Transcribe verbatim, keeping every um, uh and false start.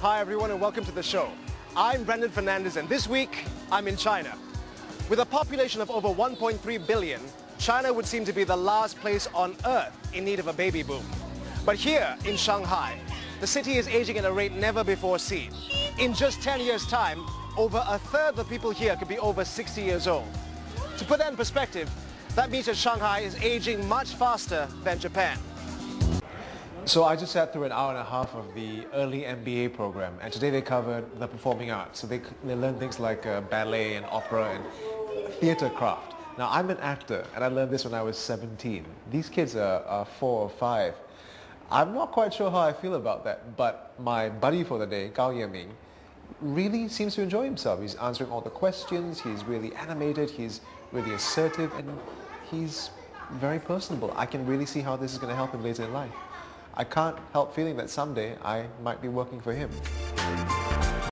Hi everyone and welcome to the show. I'm Brendon Fernandez and this week I'm in China. With a population of over one point three billion, China would seem to be the last place on earth in need of a baby boom. But here in Shanghai, the city is aging at a rate never before seen. In just ten years' time, over a third of the people here could be over sixty years old. To put that in perspective, that means that Shanghai is aging much faster than Japan. So I just sat through an hour and a half of the early M B A program, and today they covered the performing arts. So they, they learned things like uh, ballet and opera and theatre craft. Now, I'm an actor, and I learned this when I was seventeen. These kids are, are four or five. I'm not quite sure how I feel about that, but my buddy for the day, Gao Yaming, really seems to enjoy himself. He's answering all the questions, he's really animated, he's really assertive, and he's very personable. I can really see how this is going to help him later in life. I can't help feeling that someday I might be working for him.